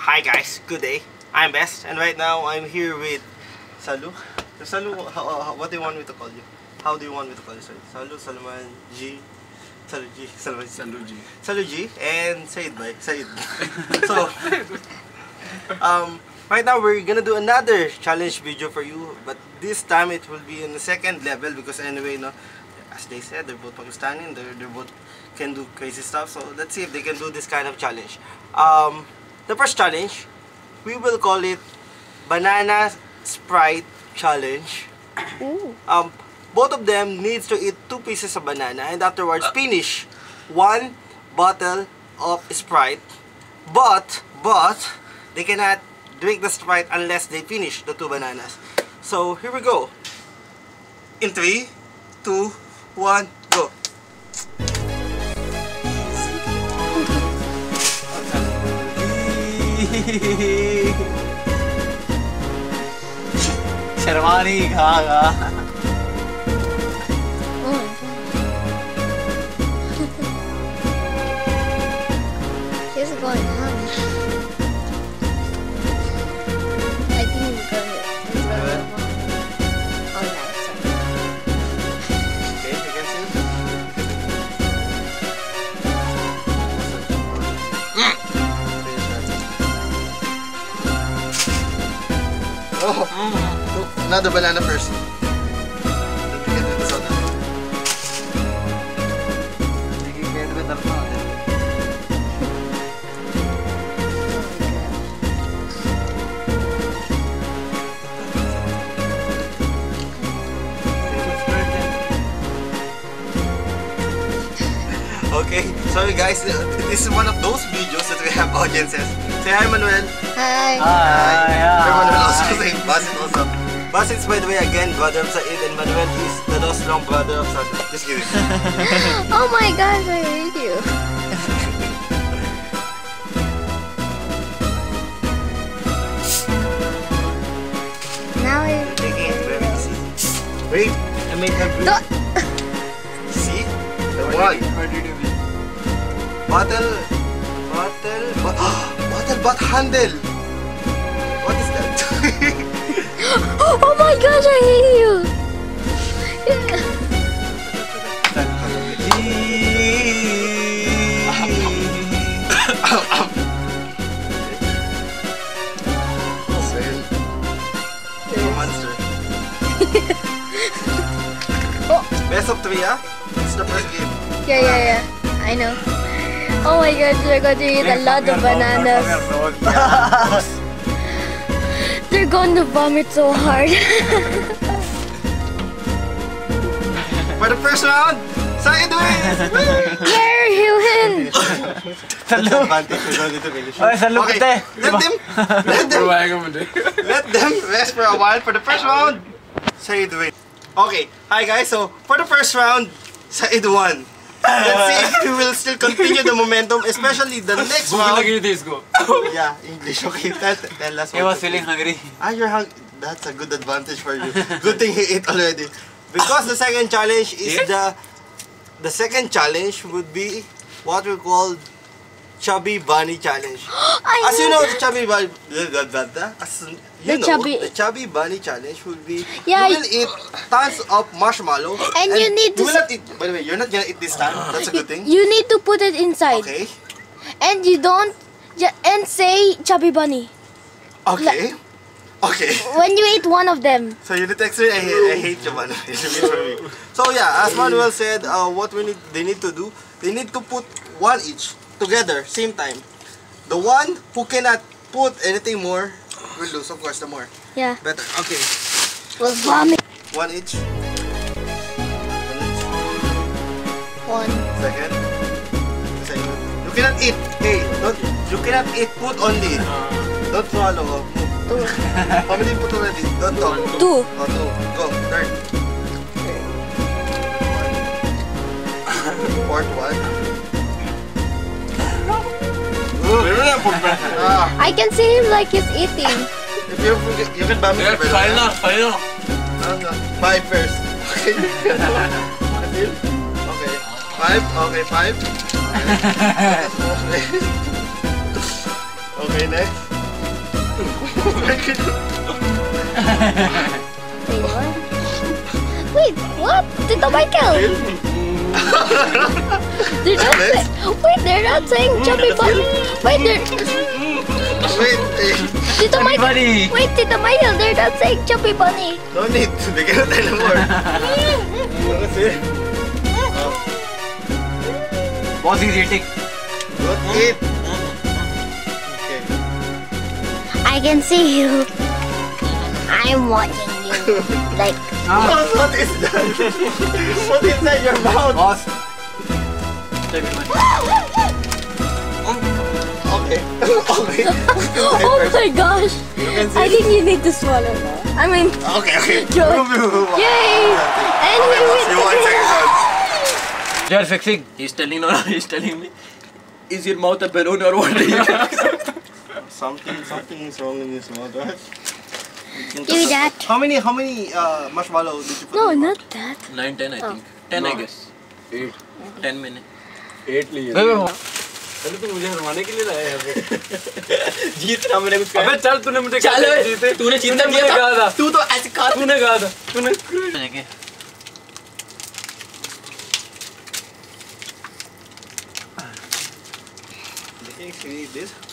Hi guys, good day. I'm Best, and right now I'm here with Salu. Salu, what do you want me to call you? How do you want me to call you? Salu, Salman G, Salu G, Salman G, Salu G, Salu G, and Said by Said. So, right now we're gonna do another challenge video for you, but this time it will be in the second level because anyway, no, as they said, they're both Pakistani, they're both can do crazy stuff. So let's see if they can do this kind of challenge. The first challenge, we will call it Banana Sprite Challenge. Both of them needs to eat 2 pieces of banana and afterwards finish 1 bottle of Sprite. But they cannot drink the Sprite unless they finish the 2 bananas. So here we go. In 3, 2, 1, go. Sherwani, gaga. What's going on? I think we got it. Oh, nice. Okay, you can see. Oh, look, another banana first. Okay, sorry guys, this is one of those videos that we have audiences. Say hi, Manuel. Hi. Hi. Manuel also saying Basit also. Basit, by the way, again, brother of Said, and Manuel is the lost long brother of Said. Just kidding. Oh my gosh, I hate you. Now I'm taking it very easy. Wait, I made her breathe. See? The one. Bottle, but handle. What is that? Oh my gosh, I hate you. Monster. Oh. Best of 3, huh? It's the first game. Yeah. I know. Oh my god, they're going to eat a lot of bananas. They're going to vomit so hard. For the first round, Said wins! Yay, he wins! Okay, let them rest for a while. For the first round, Said wins. Okay, hi guys, so for the first round, Said won. Let's see if we will still continue the momentum, especially the next round. Yeah, English. Okay, tell us. I was feeling hungry. Ah, you're hungry. That's a good advantage for you. Good thing he ate already. Because the second challenge is the second challenge would be what we call Chubby Bunny Challenge. As you know, the Chubby Bunny Challenge will be you will eat tons of marshmallow and you need to by the way, you're not gonna eat this time. That's a good thing. You need to put it inside. Okay. And you don't say Chubby Bunny. Okay. Okay. When you eat one of them. So you need to explain. I hate Chubby Bunny. So yeah, as Manuel said, what they need to do, they need to put one each together, same time. The one who cannot put anything more will lose, of course, the more. Yeah. Better. Okay. We'll vomit. One each. One. Second. Second. You cannot eat. Hey, don't. You cannot eat. Put only. Don't swallow. Two. How many put already? Don't talk. Two. Oh, two. Go. Third. Okay. One. Fourth one. I can see him like he's eating. If you forget, you can buy me. Final. Five first. Okay. Okay. Five. Okay. Five. Okay, next. Wait, what? Did the mic kill? They're not saying Chubby Bunny. Wait, they're. Wait, did the mic kill? They're not saying Chubby Bunny. No need. They cannot anymore. What's his rating? Good. Okay. I can see you. I'm watching you. Like. Ah. What is that? What is that? Your mouth. Boss. Okay. Okay. Oh my gosh! I think you need to swallow now. I mean. Okay. Yay! And we win. They are fixing. He's telling me. Is your mouth a balloon or what? something is wrong in his mouth, right? Give that. How many marshmallows did you put? No, not that. 9, 10, I think. 10, no. I guess. 8. 10 minutes. 8 liye. चलो तू मुझे हराने के लिए लाया है जीतना मैंने कुछ अबे चल तूने मुझे चल जीते तूने जीतना मुझे कहा था तू तो ऐसे कहा तूने Can you eat this?